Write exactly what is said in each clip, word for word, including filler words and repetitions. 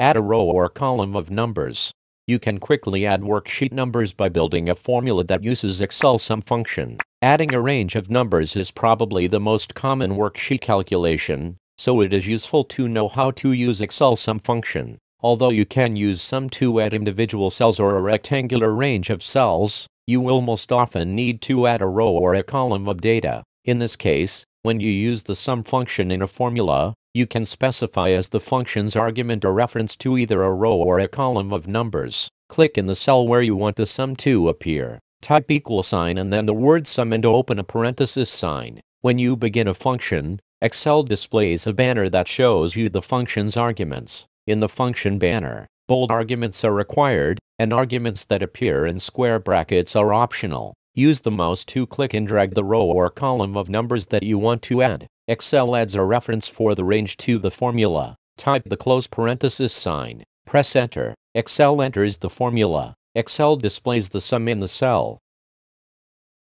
Add a row or column of numbers. You can quickly add worksheet numbers by building a formula that uses Excel SUM function. Adding a range of numbers is probably the most common worksheet calculation, so it is useful to know how to use Excel SUM function. Although you can use SUM to add individual cells or a rectangular range of cells, you will most often need to add a row or a column of data. In this case, when you use the SUM function in a formula, you can specify as the function's argument a reference to either a row or a column of numbers. Click in the cell where you want the sum to appear. Type equal sign and then the word sum and open a parenthesis sign. When you begin a function, Excel displays a banner that shows you the function's arguments. In the function banner, bold arguments are required, and arguments that appear in square brackets are optional. Use the mouse to click and drag the row or column of numbers that you want to add. Excel adds a reference for the range to the formula. Type the close parenthesis sign. Press enter. Excel enters the formula. Excel displays the sum in the cell.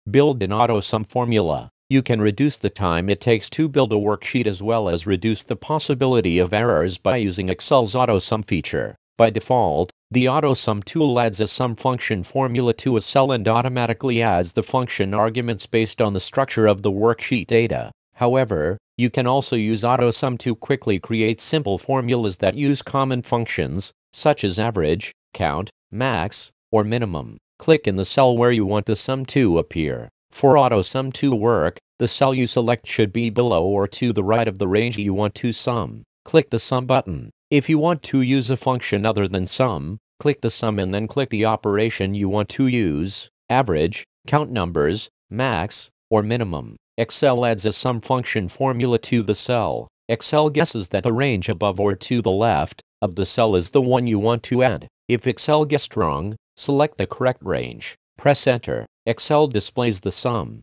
Build an AutoSum formula. You can reduce the time it takes to build a worksheet as well as reduce the possibility of errors by using Excel's AutoSum feature. By default, the AutoSum tool adds a SUM function formula to a cell and automatically adds the function arguments based on the structure of the worksheet data. However, you can also use AutoSum to quickly create simple formulas that use common functions, such as average, count, max, or minimum. Click in the cell where you want the sum to appear. For AutoSum to work, the cell you select should be below or to the right of the range you want to sum. Click the SUM button. If you want to use a function other than SUM, click the SUM and then click the operation you want to use, average, count numbers, max, or minimum. Excel adds a SUM function formula to the cell. Excel guesses that the range above or to the left of the cell is the one you want to add. If Excel guessed wrong, select the correct range. Press enter. Excel displays the SUM.